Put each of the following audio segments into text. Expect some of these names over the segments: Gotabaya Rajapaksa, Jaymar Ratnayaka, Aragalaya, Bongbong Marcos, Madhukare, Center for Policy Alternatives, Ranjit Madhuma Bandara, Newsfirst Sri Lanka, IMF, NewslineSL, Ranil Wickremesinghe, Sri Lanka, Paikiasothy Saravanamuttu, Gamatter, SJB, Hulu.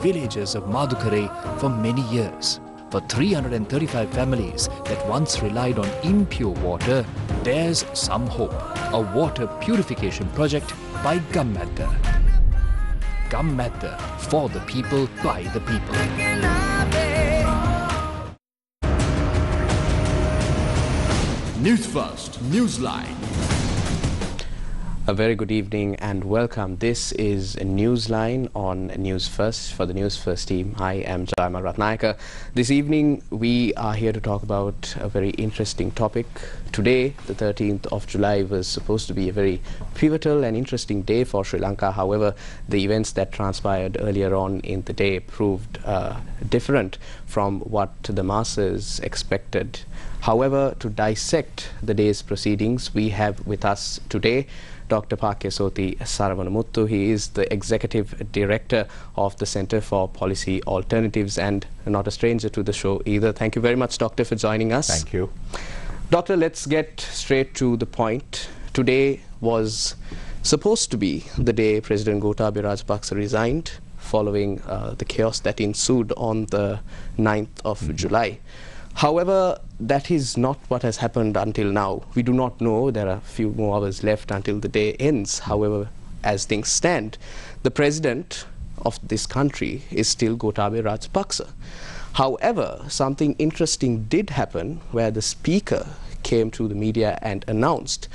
villages of Madhukare for many years. For 335 families that once relied on impure water, there's some hope. A water purification project by Gamatter. Gamatter, for the people, by the people. Newsfirst, Newsline. A very good evening and welcome. This is Newsline on Newsfirst. For the Newsfirst team, I am Jaymar Ratnayaka. This evening we are here to talk about a very interesting topic. Today, the 13th of July, was supposed to be a very pivotal and interesting day for Sri Lanka. However, the events that transpired earlier on in the day proved different from what the masses expected. However, to dissect the day's proceedings, we have with us today Dr. Paikiasothy Saravanamuttu. He is the Executive Director of the Center for Policy Alternatives and not a stranger to the show either. Thank you very much, Doctor, for joining us. Thank you. Doctor, let's get straight to the point. Today was supposed to be the day President Gotabaya Rajapaksa resigned following the chaos that ensued on the 9th of July. However, that is not what has happened until now. We do not know. There are a few more hours left until the day ends. However, as things stand, the president of this country is still Gotabaya Rajapaksa. However, something interesting did happen where the speaker came to the media and announced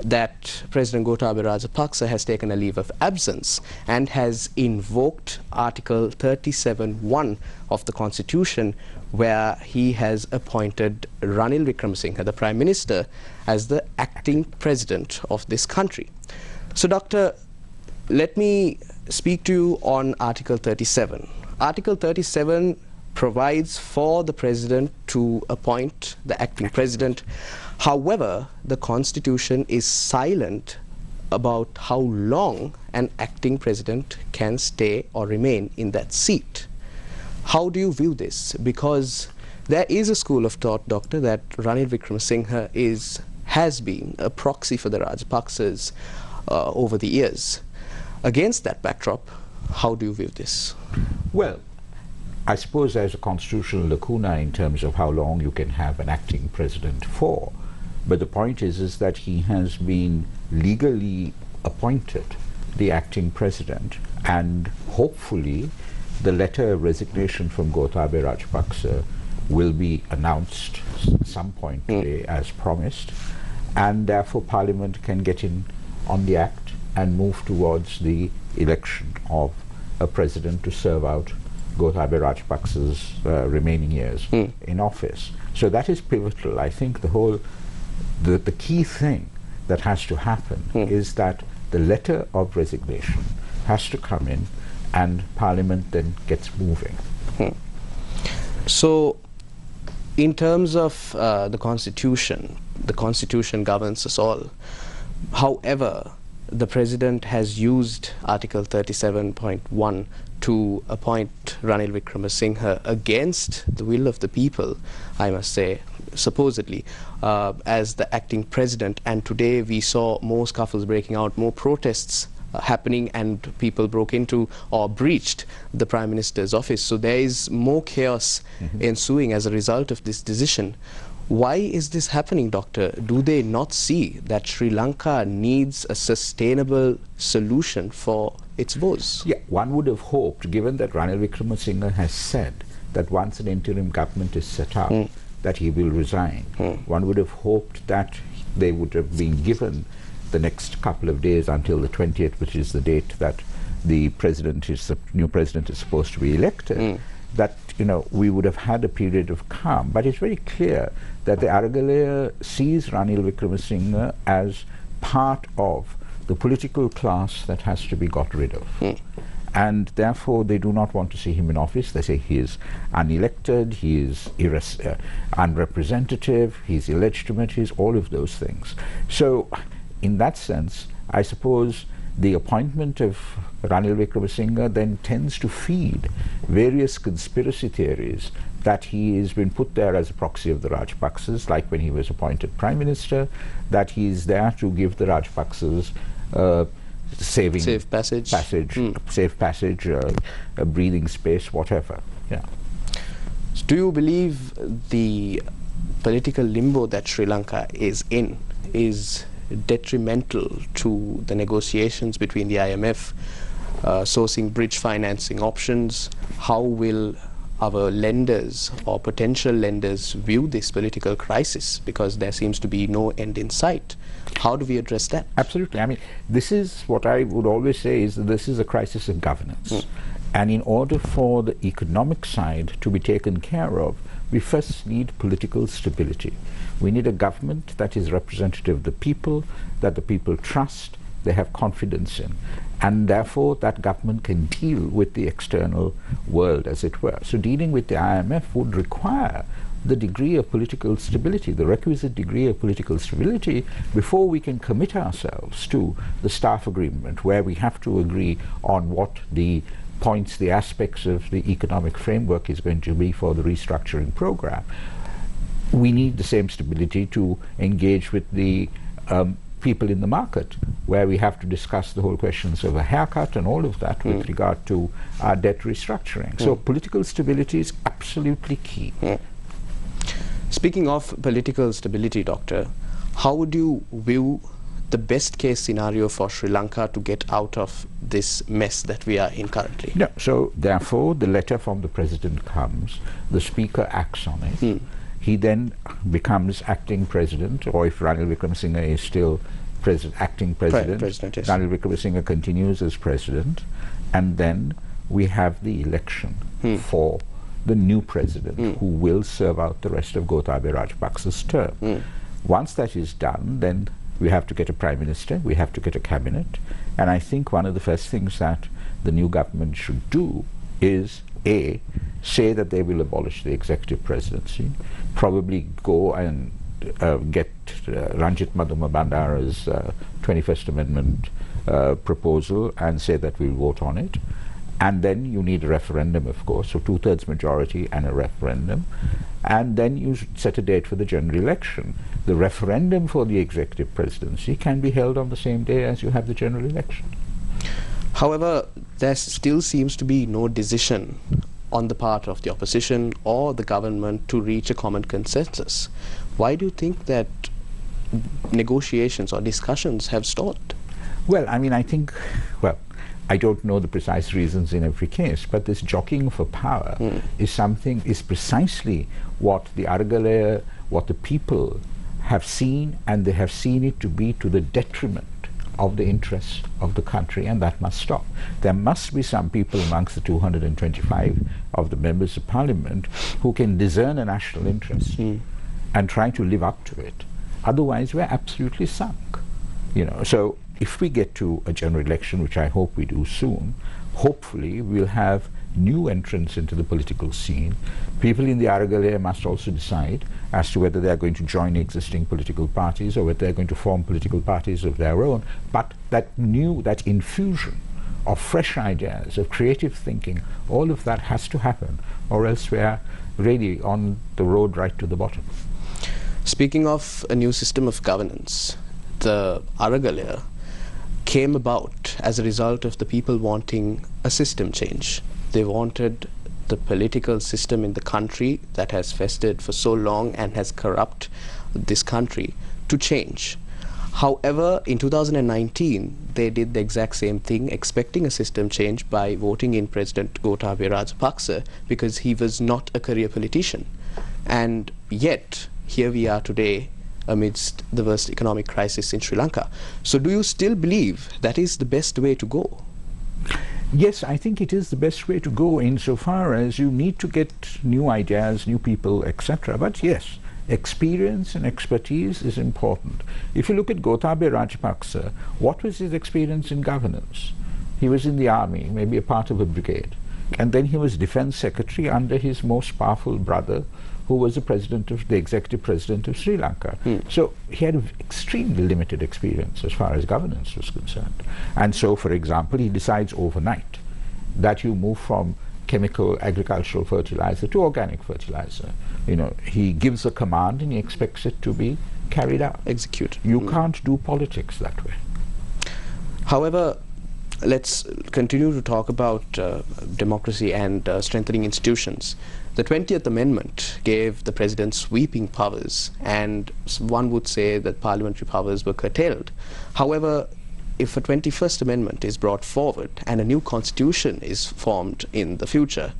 that President Gotabaya Rajapaksa has taken a leave of absence and has invoked Article 37(1) of the Constitution, where he has appointed Ranil Wickremesinghe, the Prime Minister, as the acting president of this country. So, Doctor, let me speak to you on Article 37. Article 37 provides for the president to appoint the acting president. However, the Constitution is silent about how long an acting president can stay or remain in that seat. How do you view this? Because there is a school of thought, Doctor, that Ranil Wickremesinghe has been a proxy for the Rajapaksas over the years. Against that backdrop, how do you view this? Well, I suppose there's a constitutional lacuna in terms of how long you can have an acting president for. But the point is that he has been legally appointed the acting president, and hopefully the letter of resignation from Gotabaya Rajapaksa will be announced at some point today as promised, and therefore Parliament can get in on the act and move towards the election of a president to serve out Gotabaya Rajapaksa's remaining years in office. So that is pivotal. I think the key thing that has to happen is that the letter of resignation has to come in and Parliament then gets moving. So, in terms of the Constitution governs us all. However, the President has used Article 37.1 to appoint Ranil Wickremesinghe against the will of the people, I must say, supposedly, as the acting President. And today we saw more scuffles breaking out, more protests happening, and people broke into or breached the Prime Minister's office. So there is more chaos ensuing as a result of this decision. Why is this happening, Doctor? Do they not see that Sri Lanka needs a sustainable solution for its woes? Yeah, one would have hoped, given that Ranil Wickremesinghe has said that once an interim government is set up, that he will resign. One would have hoped that they would have been given the next couple of days until the 20th, which is the date that the president is, the new president is supposed to be elected, that, you know, we would have had a period of calm. But it's very clear that the Aragalaya sees Ranil Wickremesinghe as part of the political class that has to be got rid of. And therefore they do not want to see him in office. They say he is unelected, he is unrepresentative, he's illegitimate, he's all of those things. So, in that sense, I suppose the appointment of Ranil Wickremesinghe then tends to feed various conspiracy theories that he has been put there as a proxy of the Rajapaksas, like when he was appointed Prime Minister, that he is there to give the Rajapaksas saving safe passage, a breathing space, whatever. Yeah. So do you believe the political limbo that Sri Lanka is in is detrimental to the negotiations between the IMF, sourcing bridge financing options? How will our lenders or potential lenders view this political crisis, because there seems to be no end in sight? How do we address that? Absolutely. I mean, this is what I would always say is that this is a crisis of governance. Mm. And in order for the economic side to be taken care of, we first need political stability. We need a government that is representative of the people, that the people trust, they have confidence in, and therefore that government can deal with the external world, as it were. So dealing with the IMF would require the degree of political stability, the requisite degree of political stability, before we can commit ourselves to the staff agreement, where we have to agree on what the points, the aspects of the economic framework is going to be for the restructuring program. We need the same stability to engage with the people in the market, where we have to discuss the whole questions of a haircut and all of that with regard to our debt restructuring. So political stability is absolutely key. Speaking of political stability, Doctor, how would you view the best case scenario for Sri Lanka to get out of this mess that we are in currently? No, so therefore the letter from the President comes, the Speaker acts on it. He then becomes acting president, or if Ranil Wickremesinghe is still acting president, yes. Ranil Wickremesinghe continues as president, and then we have the election for the new president who will serve out the rest of Gotabaya Rajapaksa's term. Once that is done, then we have to get a prime minister, we have to get a cabinet, and I think one of the first things that the new government should do is A, say that they will abolish the executive presidency, probably go and get Ranjit Madhuma Bandara's 21st Amendment proposal and say that we'll vote on it. And then you need a referendum, of course, so 2/3 majority and a referendum. And then you set a date for the general election. The referendum for the executive presidency can be held on the same day as you have the general election. However, there still seems to be no decision on the part of the opposition or the government to reach a common consensus. Why do you think that negotiations or discussions have stalled? Well, I mean, I think, well, I don't know the precise reasons in every case, but this jockeying for power is precisely what the Aragalaya, what the people have seen, and they have seen it to be to the detriment of the interests of the country, and that must stop. There must be some people amongst the 225 of the members of parliament who can discern a national interest and try to live up to it. Otherwise, we're absolutely sunk. You know, so if we get to a general election, which I hope we do soon, hopefully we'll have new entrants into the political scene. People in the Aragalaya must also decide as to whether they are going to join existing political parties or whether they are going to form political parties of their own. But that infusion of fresh ideas, of creative thinking, all of that has to happen, or else we are really on the road right to the bottom. Speaking of a new system of governance, the Aragalaya came about as a result of the people wanting a system change. They wanted the political system in the country that has festered for so long and has corrupt this country to change. However, in 2019, they did the exact same thing, expecting a system change by voting in President Gotabaya Rajapaksa because he was not a career politician. And yet, here we are today amidst the worst economic crisis in Sri Lanka. So do you still believe that is the best way to go? Yes, I think it is the best way to go insofar as you need to get new ideas, new people, etc. But yes, experience and expertise is important. If you look at Gotabaya Rajapaksa, what was his experience in governance? He was in the army, maybe a part of a brigade. And then he was defense secretary under his most powerful brother, who was the president of the executive president of Sri Lanka. So he had extremely limited experience as far as governance was concerned. And so, for example, he decides overnight that you move from chemical agricultural fertilizer to organic fertilizer. You know, he gives a command and he expects it to be carried out. Executed. You can't do politics that way. However, let's continue to talk about democracy and strengthening institutions. The 20th Amendment gave the president sweeping powers, and one would say that parliamentary powers were curtailed. However, if a 21st Amendment is brought forward and a new constitution is formed in the future,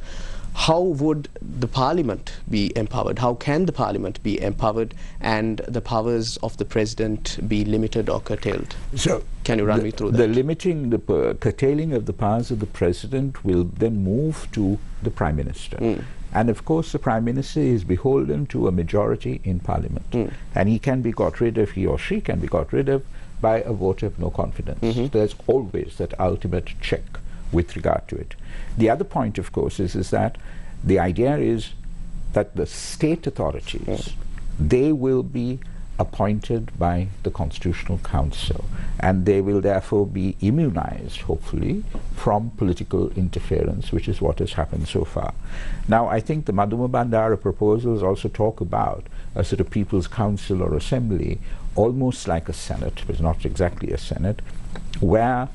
how would the parliament be empowered? How can the parliament be empowered and the powers of the president be limited or curtailed? So can you run me through that? The curtailing of the powers of the president will then move to the prime minister. And of course the prime minister is beholden to a majority in parliament. And he can be got rid of, he or she can be got rid of by a vote of no confidence. There's always that ultimate check with regard to it. The other point, of course, is that the idea is that the state authorities, they will be appointed by the Constitutional Council, and they will therefore be immunized, hopefully, from political interference, which is what has happened so far. Now, I think the Madhuma Bandara proposals also talk about a sort of People's Council or Assembly, almost like a Senate, but not exactly a Senate, where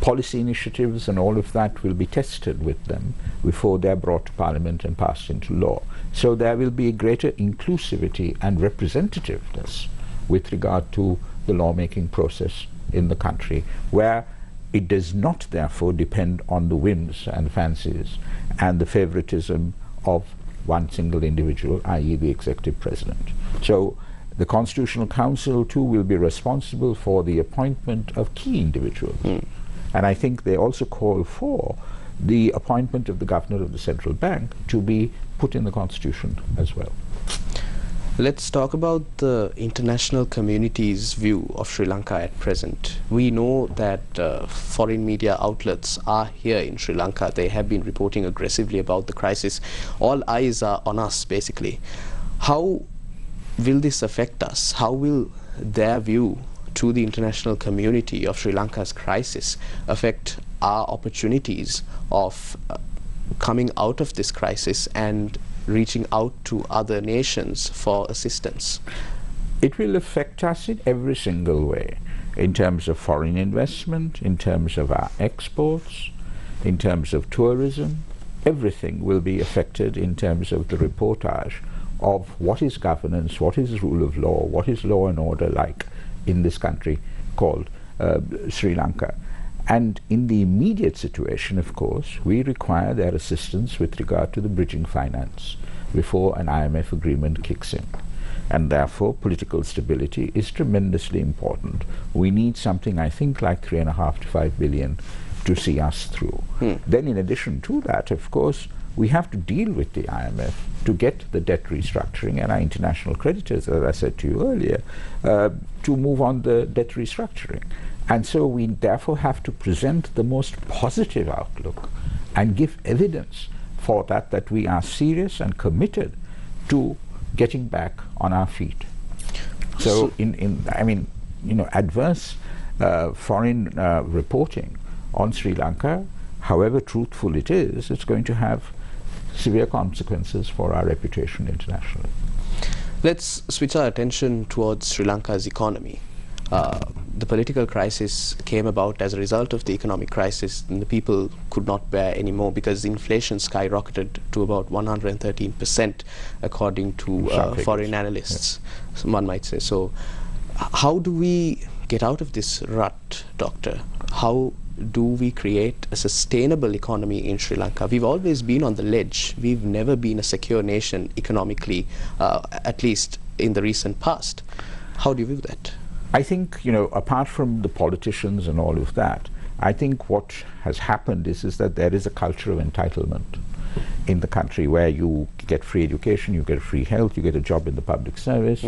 policy initiatives and all of that will be tested with them before they're brought to Parliament and passed into law. So there will be a greater inclusivity and representativeness with regard to the lawmaking process in the country, where it does not therefore depend on the whims and fancies and the favoritism of one single individual, i.e. the executive president. So the Constitutional Council too will be responsible for the appointment of key individuals. And I think they also call for the appointment of the governor of the central bank to be put in the constitution as well. Let's talk about the international community's view of Sri Lanka at present. We know that foreign media outlets are here in Sri Lanka. They have been reporting aggressively about the crisis. All eyes are on us, basically. How will this affect us? How will their view to the international community of Sri Lanka's crisis affect our opportunities of coming out of this crisis and reaching out to other nations for assistance? It will affect us in every single way, in terms of foreign investment, in terms of our exports, in terms of tourism. Everything will be affected in terms of the reportage of what is governance, what is rule of law, what is law and order like in this country called Sri Lanka. And in the immediate situation, of course, we require their assistance with regard to the bridging finance before an IMF agreement kicks in. And therefore, political stability is tremendously important. We need something, I think, like 3.5 to 5 billion to see us through. Then in addition to that, of course, we have to deal with the IMF to get the debt restructuring and our international creditors, as I said to you earlier, to move on the debt restructuring. And so we therefore have to present the most positive outlook and give evidence for that, that we are serious and committed to getting back on our feet. So adverse foreign reporting on Sri Lanka, however truthful it is, it's going to have severe consequences for our reputation internationally. Let's switch our attention towards Sri Lanka's economy. The political crisis came about as a result of the economic crisis, and the people could not bear anymore because inflation skyrocketed to about 113%, according to foreign analysts, one might say. So how do we get out of this rut, Doctor? How do we create a sustainable economy in Sri Lanka? We've always been on the ledge. We've never been a secure nation economically, at least in the recent past. How do you view that? I think, apart from the politicians and all of that, I think what has happened is that there is a culture of entitlement in the country, where you get free education, you get free health, you get a job in the public service,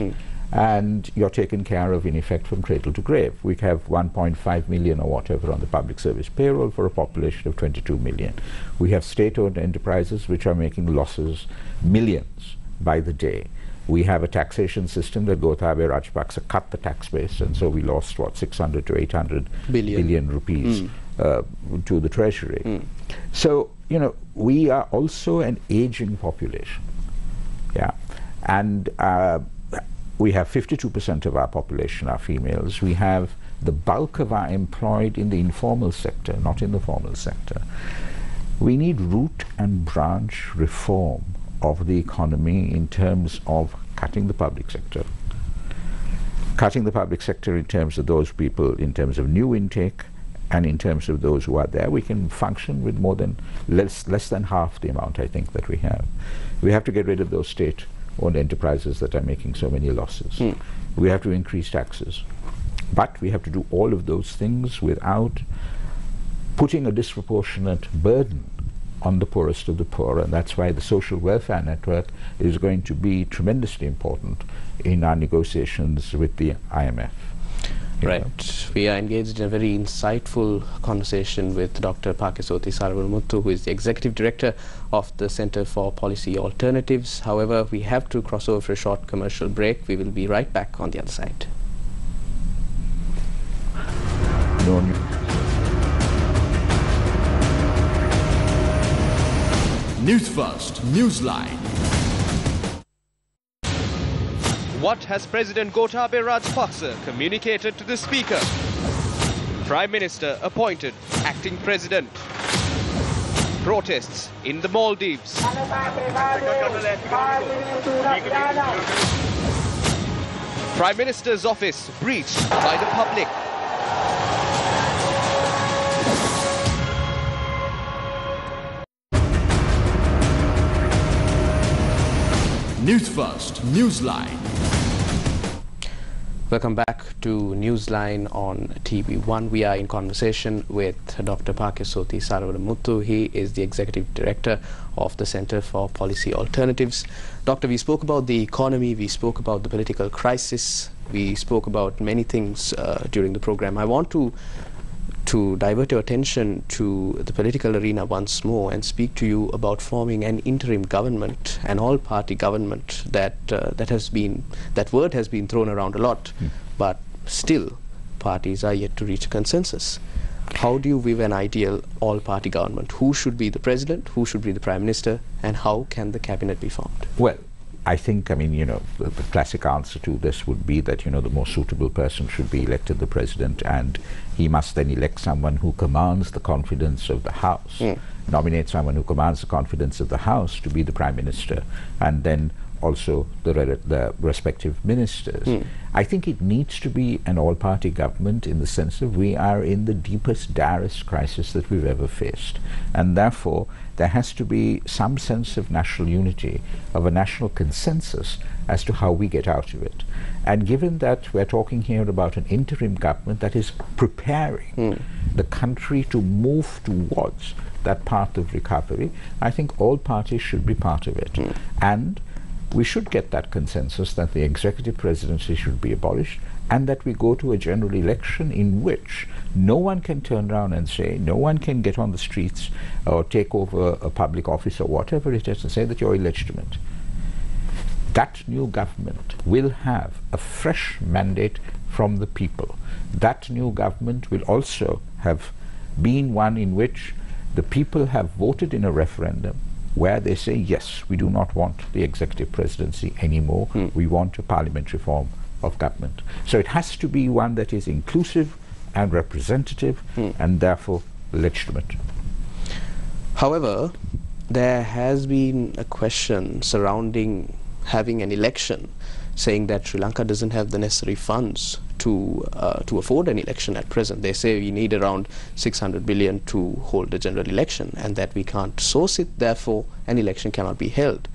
and you're taken care of, in effect, from cradle to grave. We have 1.5 million or whatever on the public service payroll for a population of 22 million. We have state-owned enterprises which are making losses, millions by the day. We have a taxation system that Gotabaya Rajapaksa cut the tax base, and so we lost, 600 to 800 billion rupees to the treasury. So, we are also an aging population. And we have 52% of our population are females. We have the bulk of are employed in the informal sector, not in the formal sector. We need root and branch reform of the economy in terms of cutting the public sector. Cutting the public sector in terms of those people, in terms of new intake, and in terms of those who are there, we can function with more than less than half the amount, I think, that we have. We have to get rid of those state-owned enterprises that are making so many losses. Mm. We have to increase taxes. But we have to do all of those things without putting a disproportionate burden on the poorest of the poor, and that's why the social welfare network is going to be tremendously important in our negotiations with the IMF. Right. We are engaged in a very insightful conversation with Dr. Paikiasothy Saravanamuttu, who is the Executive Director of the Center for Policy Alternatives. However, we have to cross over for a short commercial break. We will be right back on the other side. Newsfirst, Newsline. What has President Gotabaya Rajapaksa communicated to the Speaker? Prime Minister appointed Acting President. Protests in the Maldives. Prime Minister's office breached by the public. Newsfirst, Newsline. Welcome back to Newsline on TV1. We are in conversation with Dr. Paikiasothy Saravanamuttu. He is the Executive Director of the Center for Policy Alternatives. Doctor, we spoke about the economy, we spoke about the political crisis, we spoke about many things during the program. I want to divert your attention to the political arena once more and speak to you about forming an interim government, an all-party government. That word has been thrown around a lot, but still parties are yet to reach a consensus. How do you weave an ideal all-party government? Who should be the president? Who should be the prime minister? And how can the cabinet be formed? Well, I think, I mean, you know, the classic answer to this would be that, you know, the more suitable person should be elected the president, and he must then elect someone who commands the confidence of the House, nominate someone who commands the confidence of the House to be the prime minister, and then also the respective ministers. I think it needs to be an all-party government in the sense that we are in the deepest, direst crisis that we've ever faced, and therefore there has to be some sense of national unity, of a national consensus as to how we get out of it. And given that we're talking here about an interim government that is preparing the country to move towards that path of recovery, I think all parties should be part of it. And we should get that consensus that the executive presidency should be abolished, and that we go to a general election in which no one can turn around and say, no one can get on the streets or take over a public office or whatever it is and say that you're illegitimate. That new government will have a fresh mandate from the people. That new government will also have been one in which the people have voted in a referendum where they say, yes, we do not want the executive presidency anymore. We want a parliamentary form of government. So it has to be one that is inclusive and representative and therefore legitimate. However, there has been a question surrounding having an election, saying that Sri Lanka doesn't have the necessary funds to afford an election at present. They say we need around 600 billion to hold a general election, and that we can't source it, therefore an election cannot be held.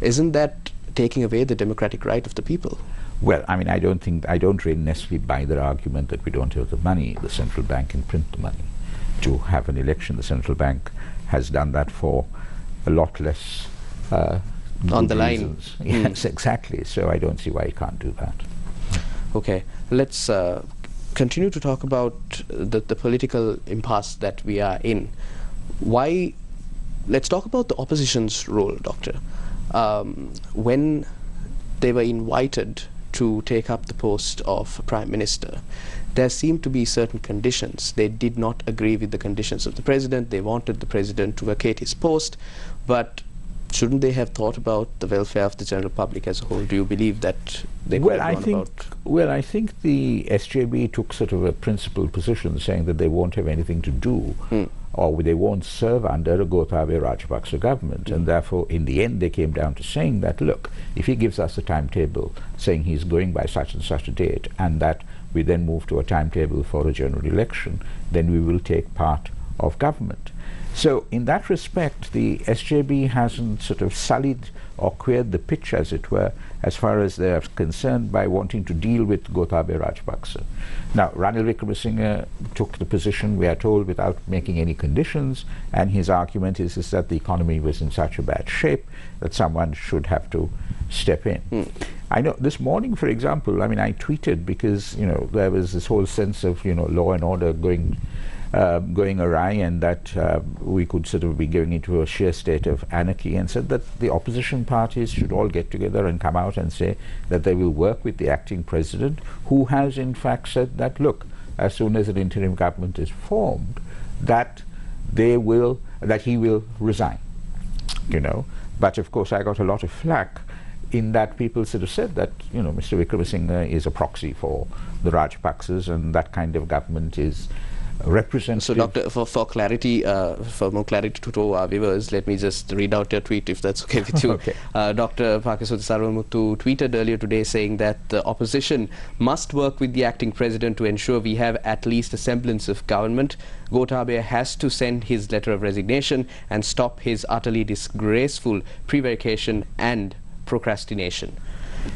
Isn't that taking away the democratic right of the people? Well, I mean, I don't really necessarily buy their argument that we don't have the money. The central bank can print the money to have an election. The central bank has done that for a lot less on the reasons. Line. Yes, exactly. So I don't see why you can't do that. Okay, let's continue to talk about the political impasse that we are in. Let's talk about the opposition's role, Doctor. When they were invited to take up the post of Prime Minister, there seemed to be certain conditions. They did not agree with the conditions of the President. They wanted the President to vacate his post, but shouldn't they have thought about the welfare of the general public as a whole? Do you believe that they could have gone about? Well, I think the SJB took sort of a principled position, saying that they won't have anything to do or they won't serve under a Gotabaya Rajapaksa government, and therefore in the end they came down to saying that, look, if he gives us a timetable saying he's going by such and such a date, and that we then move to a timetable for a general election, then we will take part of government. So in that respect, the SJB hasn't sort of sullied or queered the pitch, as it were, as far as they are concerned, by wanting to deal with Gotabaya Rajapaksa. Now, Ranil Wickremesinghe took the position, we are told, without making any conditions, and his argument is that the economy was in such a bad shape that someone should have to step in. I know this morning, for example, I mean, I tweeted because, you know, there was this whole sense of, you know, law and order going awry, and that we could sort of be going into a sheer state of anarchy, and said that the opposition parties should all get together and come out and say that they will work with the acting president, who has in fact said that, look, as soon as an interim government is formed, that he will resign, you know. But of course I got a lot of flack in that people sort of said that, you know, Mr. Wickremesinghe is a proxy for the Rajapaksas, and that kind of government is representative. So, Doctor, for more clarity to our viewers, let me just read out your tweet, if that's okay with you. Okay. Dr. Paikiasothy Saravanamuttu tweeted earlier today saying that the opposition must work with the acting president to ensure we have at least a semblance of government. Gotabaya has to send his letter of resignation and stop his utterly disgraceful prevarication and procrastination.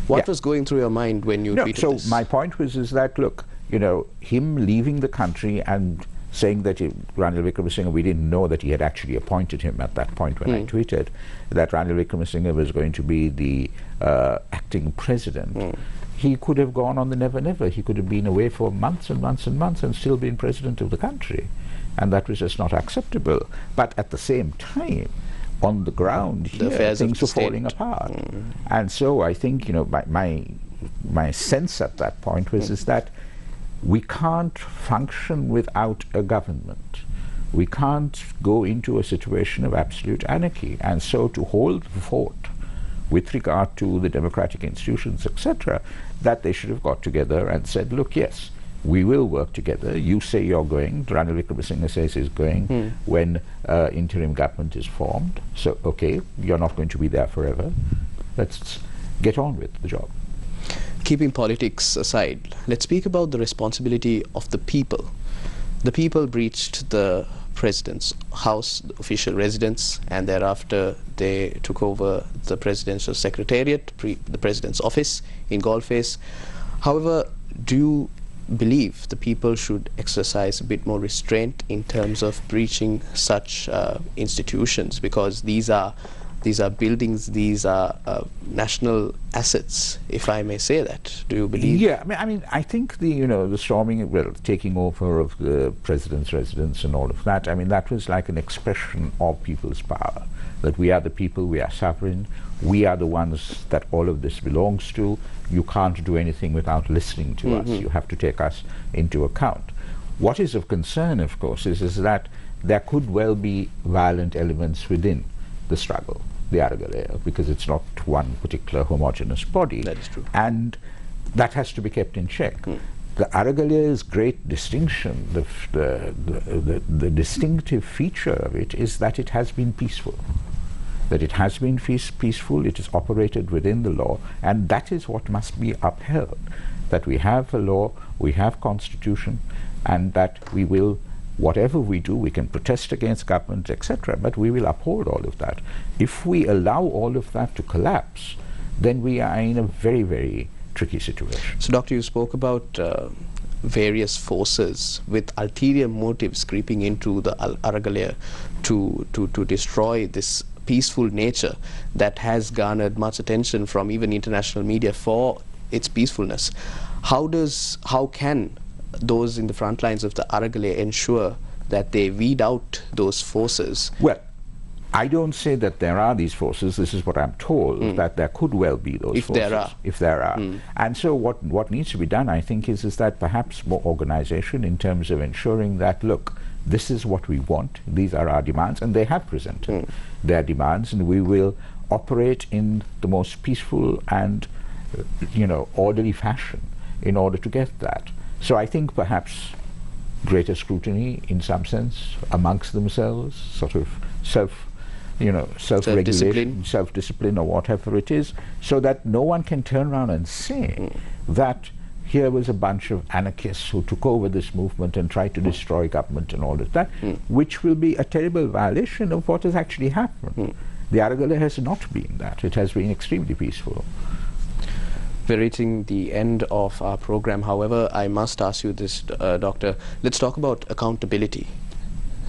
What was going through your mind when you tweeted this? So my point is that, look, you know, him leaving the country and saying that Ranil Wickremesinghe, we didn't know that he had actually appointed him at that point when I tweeted that Ranil Wickremesinghe was going to be the acting president. He could have gone on the never never. He could have been away for months and months and months and still been president of the country, and that was just not acceptable. But at the same time, on the ground here, things were falling apart. And so I think, you know, my sense at that point was is that we can't function without a government. We can't go into a situation of absolute anarchy. And so to hold the fort with regard to the democratic institutions, etc., that they should have got together and said, look, yes, we will work together. You say you're going. Ranil Wickremesinghe says he's going when interim government is formed. So, okay, you're not going to be there forever. Let's get on with the job. Keeping politics aside, let's speak about the responsibility of the people. The people breached the president's house, the official residence, and thereafter they took over the presidential secretariat, the president's office in Goldface. However, do you believe the people should exercise a bit more restraint in terms of breaching such institutions? Because these are buildings, these are national assets, if I may say that. Do you believe? Yeah, I mean, I think the, you know, the storming, well, taking over of the president's residence and all of that, I mean, that was like an expression of people's power, that we are the people, we are sovereign, we are the ones that all of this belongs to, you can't do anything without listening to us, you have to take us into account. What is of concern, of course, is that there could well be violent elements within the struggle, the Aragalaya, because it's not one particular homogeneous body. That is true. And that has to be kept in check. The Aragalaya's great distinction, the distinctive feature of it is that it has been peaceful. That it has been peaceful, it is operated within the law, and that is what must be upheld. That we have a law, we have constitution, and that we will, whatever we do, we can protest against government, etc., but we will uphold all of that. If we allow all of that to collapse, then we are in a very, very tricky situation. So, Doctor, you spoke about various forces with ulterior motives creeping into the Aragalaya to destroy this peaceful nature that has garnered much attention from even international media for its peacefulness. How can those in the front lines of the Aragalaya ensure that they weed out those forces? Well, I don't say that there are these forces. This is what I'm told, that there could well be those forces. If there are. And so what needs to be done, I think, is that perhaps more organization in terms of ensuring that, look, this is what we want, these are our demands, and they have presented their demands, and we will operate in the most peaceful and orderly fashion in order to get that. So I think perhaps greater scrutiny in some sense amongst themselves, sort of self-regulation, self-discipline or whatever it is, so that no one can turn around and say that here was a bunch of anarchists who took over this movement and tried to destroy government and all of that, which will be a terrible violation of what has actually happened. The Aragalaya has not been that. It has been extremely peaceful. We're reaching the end of our program. However, I must ask you this, Doctor. Let's talk about accountability.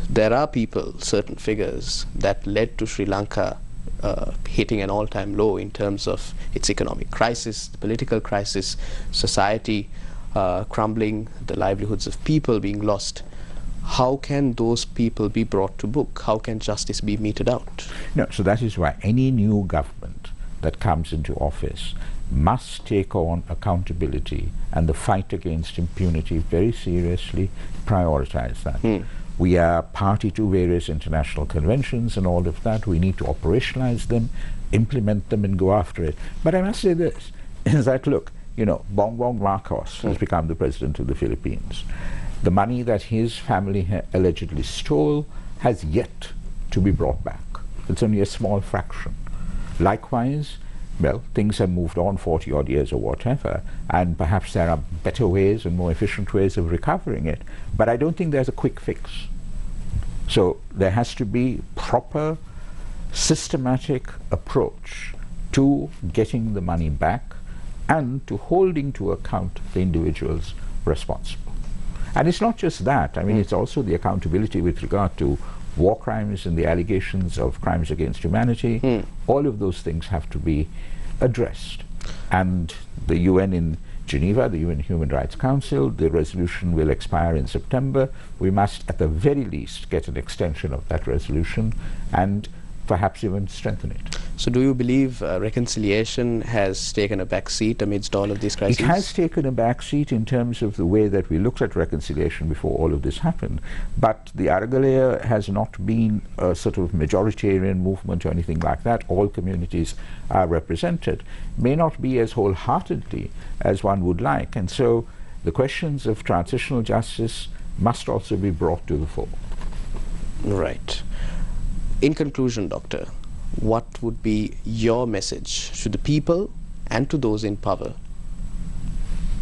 There are people, certain figures, that led to Sri Lanka hitting an all-time low in terms of its economic crisis, the political crisis, society crumbling, the livelihoods of people being lost. How can those people be brought to book? How can justice be meted out? No, so that is why any new government that comes into office must take on accountability and the fight against impunity very seriously, prioritize that. We are party to various international conventions and all of that. We need to operationalize them, implement them, and go after it. But I must say this, is that, look, Bongbong Marcos has become the president of the Philippines. The money that his family allegedly stole has yet to be brought back. It's only a small fraction. Likewise, well, things have moved on 40-odd years or whatever, and perhaps there are better ways and more efficient ways of recovering it. But I don't think there's a quick fix. So there has to be proper, systematic approach to getting the money back and to holding to account the individuals responsible. And it's not just that. I mean, it's also the accountability with regard to war crimes and the allegations of crimes against humanity. All of those things have to be addressed. And the UN in Geneva, the UN Human Rights Council, the resolution will expire in September. We must, at the very least, get an extension of that resolution and perhaps even strengthen it. So do you believe reconciliation has taken a back seat amidst all of these crises? It has taken a back seat in terms of the way that we looked at reconciliation before all of this happened. But the Aragalaya has not been a sort of majoritarian movement or anything like that. All communities are represented. May not be as wholeheartedly as one would like. And so the questions of transitional justice must also be brought to the fore. Right. In conclusion, Doctor, what would be your message to the people and to those in power?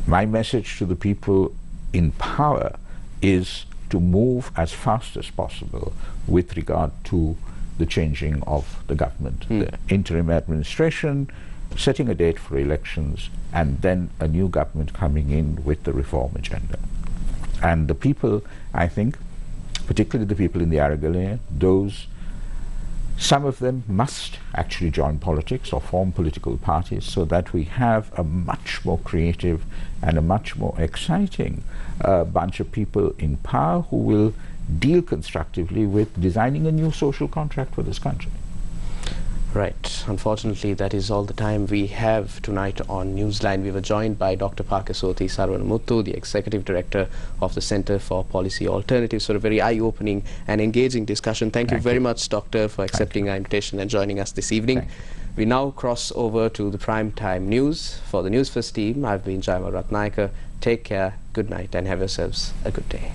My message to the people in power is to move as fast as possible with regard to the changing of the government, the interim administration, setting a date for elections, and then a new government coming in with the reform agenda. And the people, I think, particularly the people in the Aragalaya, some of them must actually join politics or form political parties so that we have a much more creative and a much more exciting bunch of people in power who will deal constructively with designing a new social contract for this country. Right. Unfortunately, that is all the time we have tonight on Newsline. We were joined by Dr. Paikiasothy Saravanamuttu, the Executive Director of the Center for Policy Alternatives, for a very eye-opening and engaging discussion. Thank you very much, Doctor, for accepting our invitation and joining us this evening. We now cross over to the primetime news. For the Newsfirst team, I've been Jaymar Ratnayaka. Take care, good night, and have yourselves a good day.